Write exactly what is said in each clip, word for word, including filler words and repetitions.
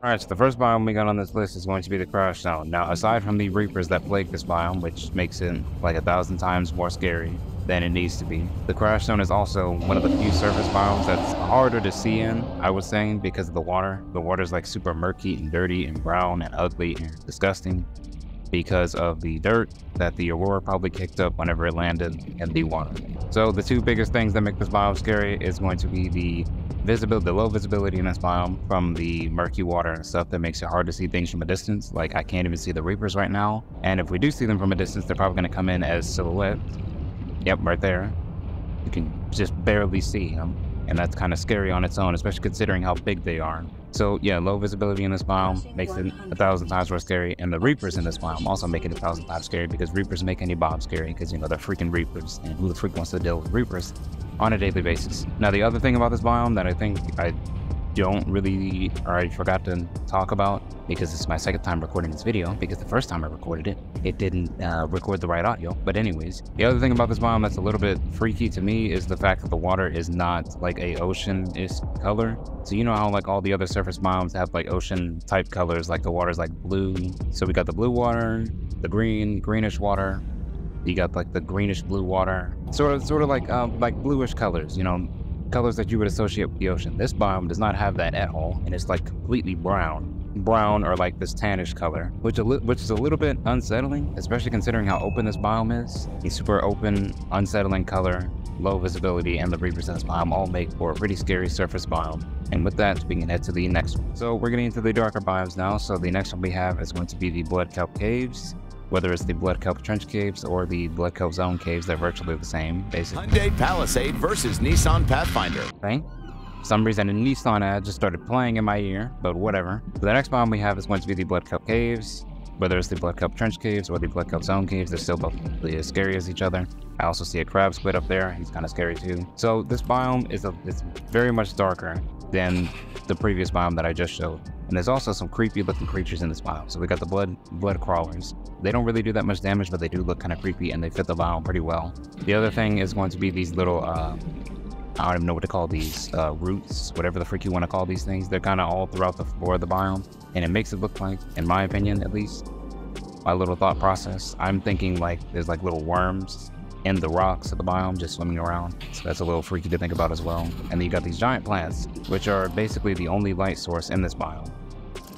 Alright, so the first biome we got on this list is going to be the Crash Zone. Now, aside from the Reapers that plague this biome, which makes it like a thousand times more scary than it needs to be, the Crash Zone is also one of the few surface biomes that's harder to see in, I was saying, because of the water. The water's like super murky and dirty and brown and ugly and disgusting because of the dirt that the Aurora probably kicked up whenever it landed in the water. So the two biggest things that make this biome scary is going to be the visibility, the low visibility in this biome from the murky water and stuff that makes it hard to see things from a distance. Like I can't even see the Reapers right now. And if we do see them from a distance, they're probably gonna come in as silhouettes. Yep, right there. You can just barely see them. And that's kind of scary on its own, especially considering how big they are. So yeah, low visibility in this biome makes it a thousand times more scary, and the Reapers in this biome also make it a thousand times scary because Reapers make any biome scary because, you know, they're freaking Reapers, and who the freak wants to deal with Reapers on a daily basis? Now, the other thing about this biome that I think I don't really, or I forgot to talk about, because it's my second time recording this video, because the first time I recorded it, it didn't uh, record the right audio. But anyways, the other thing about this biome that's a little bit freaky to me is the fact that the water is not like a ocean-ish color. So you know how like all the other surface biomes have like ocean type colors, like the water's like blue. So we got the blue water, the green, greenish water. You got like the greenish blue water, sort of, sort of like, uh, like bluish colors, you know, colors that you would associate with the ocean. This biome does not have that at all, and it's like completely brown. Brown or like this tannish color, which, a li which is a little bit unsettling, especially considering how open this biome is. The super open, unsettling color, low visibility, and the Reapers in this biome all make for a pretty scary surface biome. And with that, we can head to the next one. So we're getting into the darker biomes now, so the next one we have is going to be the Blood Kelp Caves. Whether it's the Blood Kelp Trench caves or the Blood Kelp Zone caves, they're virtually the same, basically. Hyundai Palisade versus Nissan Pathfinder. Okay. For some reason, a Nissan ad just started playing in my ear, but whatever. So the next biome we have is going to be the Blood Kelp Caves. Whether it's the Blood Kelp Trench caves or the Blood Kelp Zone caves, they're still both really as scary as each other. I also see a crab squid up there. He's kind of scary too. So this biome is a, it's very much darker than the previous biome that I just showed. And there's also some creepy looking creatures in this biome. So we got the blood blood crawlers. They don't really do that much damage, but they do look kind of creepy and they fit the biome pretty well. The other thing is going to be these little, uh, I don't even know what to call these, uh, roots, whatever the freak you want to call these things. They're kind of all throughout the floor of the biome. And it makes it look like, in my opinion, at least, my little thought process, I'm thinking like there's like little worms in the rocks of the biome just swimming around. So that's a little freaky to think about as well. And then you got these giant plants, which are basically the only light source in this biome,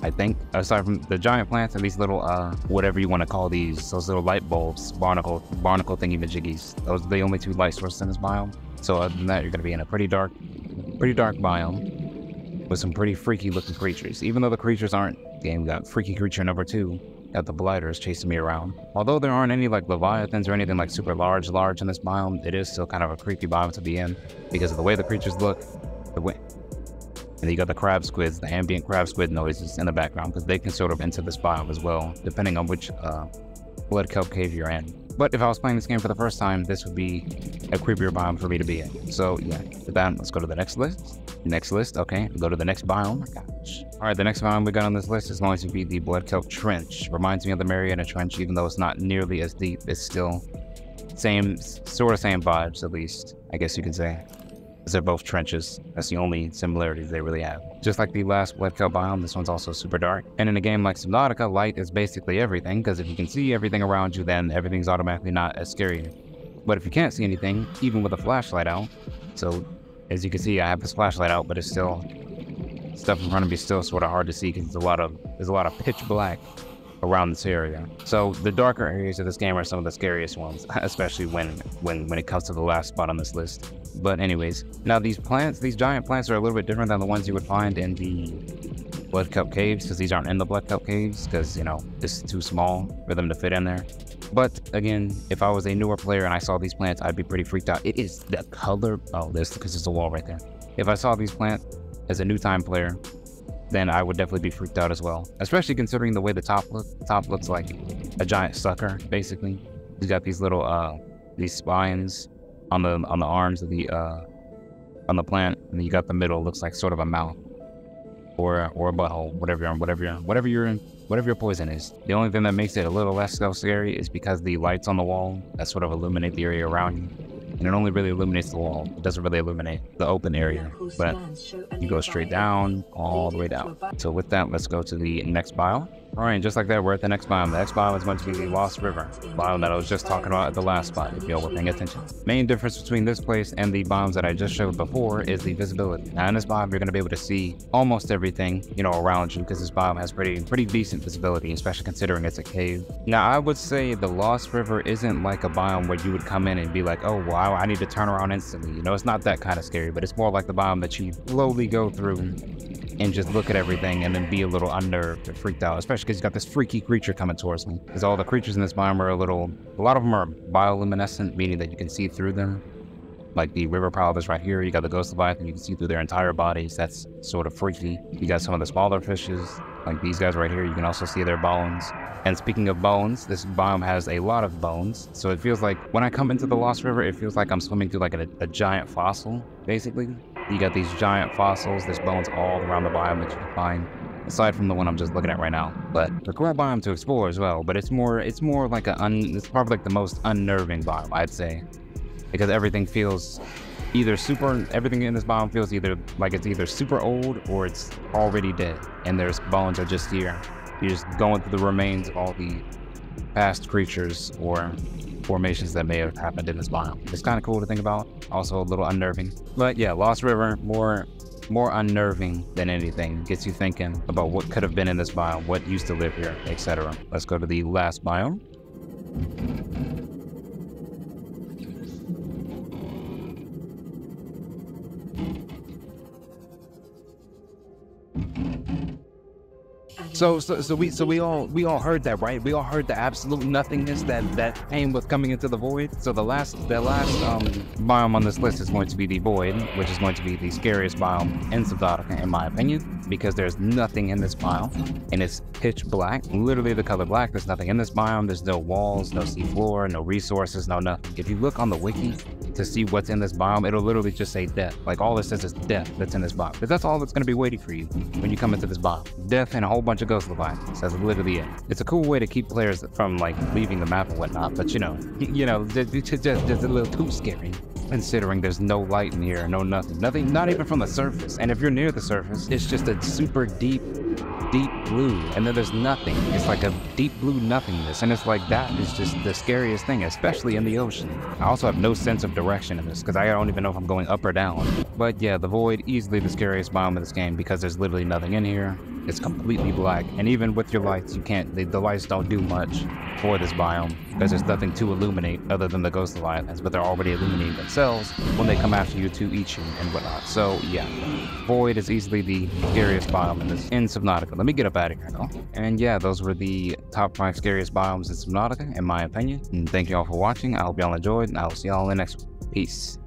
I think, aside from the giant plants and these little, uh, whatever you want to call these, those little light bulbs, barnacle, barnacle thingy-majiggies. Those are the only two light sources in this biome. So other than that, you're going to be in a pretty dark, pretty dark biome with some pretty freaky looking creatures. Even though the creatures aren't, game, we got freaky creature number two. Got the blighters chasing me around. Although there aren't any like leviathans or anything like super large, large in this biome, it is still kind of a creepy biome to be in because of the way the creatures look, the way. And you got the crab squids, the ambient crab squid noises in the background, because they can sort of enter this biome as well, depending on which uh, Blood Kelp cave you're in. But if I was playing this game for the first time, this would be a creepier biome for me to be in. So yeah, with that, let's go to the next list. Next list, okay, we'll go to the next biome. Oh my gosh. All right, the next biome we got on this list is going to be the Blood Kelp Trench. Reminds me of the Mariana Trench, even though it's not nearly as deep, it's still same, sort of same vibes at least, I guess you can say. They're both trenches. That's the only similarities they really have. Just like the last Blood Kelp biome, this one's also super dark. And in a game like Subnautica, light is basically everything, because if you can see everything around you, then everything's automatically not as scary. But if you can't see anything, even with a flashlight out, so as you can see, I have this flashlight out, but it's still, stuff in front of me is still sort of hard to see because there's a lot of, there's a lot of pitch black around this area. So the darker areas of this game are some of the scariest ones, especially when when when it comes to the last spot on this list. But anyways, now these plants, these giant plants are a little bit different than the ones you would find in the Blood Kelp caves, because these aren't in the Blood Kelp caves, because, you know, it's too small for them to fit in there. But again, if I was a newer player and I saw these plants, I'd be pretty freaked out. It is the color, oh, this, because there's a wall right there. If I saw these plants as a new time player, then I would definitely be freaked out as well, especially considering the way the top looks. The top looks like a giant sucker, basically. You got these little, uh, these spines on the on the arms of the uh, on the plant, and you got the middle looks like sort of a mouth or or a butthole, whatever you're whatever you're whatever you're in, whatever your poison is. The only thing that makes it a little less so scary is because the lights on the wall that sort of illuminate the area around you and it only really illuminates the wall. It doesn't really illuminate the open area, but you go straight down, all the way down. So with that, let's go to the next biome. All right, just like that, we're at the next biome. The next biome is going to be the Lost River, the biome that I was just talking about at the last spot, if y'all were paying attention. Main difference between this place and the biomes that I just showed before is the visibility. Now in this biome, you're gonna be able to see almost everything, you know, around you, because this biome has pretty, pretty decent visibility, especially considering it's a cave. Now, I would say the Lost River isn't like a biome where you would come in and be like, oh, wow, I need to turn around instantly. You know, it's not that kind of scary, but it's more like the biome that you slowly go through and just look at everything and then be a little unnerved or freaked out, especially because you got this freaky creature coming towards me. Because all the creatures in this biome are a little, a lot of them are bioluminescent, meaning that you can see through them. Like the river pile that's right here, you got the ghost leviathan, you can see through their entire bodies. That's sort of freaky. You got some of the smaller fishes, like these guys right here, you can also see their bones. And speaking of bones, this biome has a lot of bones. So it feels like when I come into the Lost River, it feels like I'm swimming through like a, a giant fossil, basically. You got these giant fossils, there's bones all around the biome that you can find, aside from the one I'm just looking at right now. But it's a cool biome to explore as well, but it's more, it's more like a, un, it's probably like the most unnerving biome, I'd say. Because everything feels either super, everything in this biome feels either like it's either super old or it's already dead. And there's bones that are just here. You're just going through the remains of all the past creatures or formations that may have happened in this biome. It's kind of cool to think about. Also a little unnerving. But yeah, Lost River, more, more unnerving than anything. Gets you thinking about what could have been in this biome, what used to live here, et cetera. Let's go to the last biome. So, so, so we, so we all, we all heard that, right? We all heard the absolute nothingness that that came with coming into the void. So the last, the last um, biome on this list is going to be the void, which is going to be the scariest biome in Subnautica, in my opinion, because there's nothing in this biome, and it's pitch black, literally the color black. There's nothing in this biome. There's no walls, no seafloor, no resources, no nothing. If you look on the wiki to see what's in this biome, it'll literally just say death. Like all it says is death that's in this biome. Because that's all that's going to be waiting for you when you come into this biome. Death and a whole bunch of ghost leviathans. That's literally it. It's a cool way to keep players from like leaving the map and whatnot. But you know, you know, just, just, just a little too scary. Considering there's no light in here, no nothing, nothing, not even from the surface. And if you're near the surface, it's just a super deep, deep blue. And then there's nothing. It's like a deep blue nothingness. And it's like, that is just the scariest thing, especially in the ocean. I also have no sense of direction in this because I don't even know if I'm going up or down. But yeah, the void, easily the scariest biome of this game because there's literally nothing in here. It's completely black. And even with your lights, you can't, the, the lights don't do much for this biome because there's nothing to illuminate other than the ghost leviathans, but they're already illuminating themselves when they come after you to eat you and whatnot. So yeah, void is easily the scariest biome in this in Subnautica. Let me get up out of here though. And yeah, those were the top five scariest biomes in Subnautica, in my opinion. And thank you all for watching. I hope y'all enjoyed, and I will see y'all in the next one. Peace.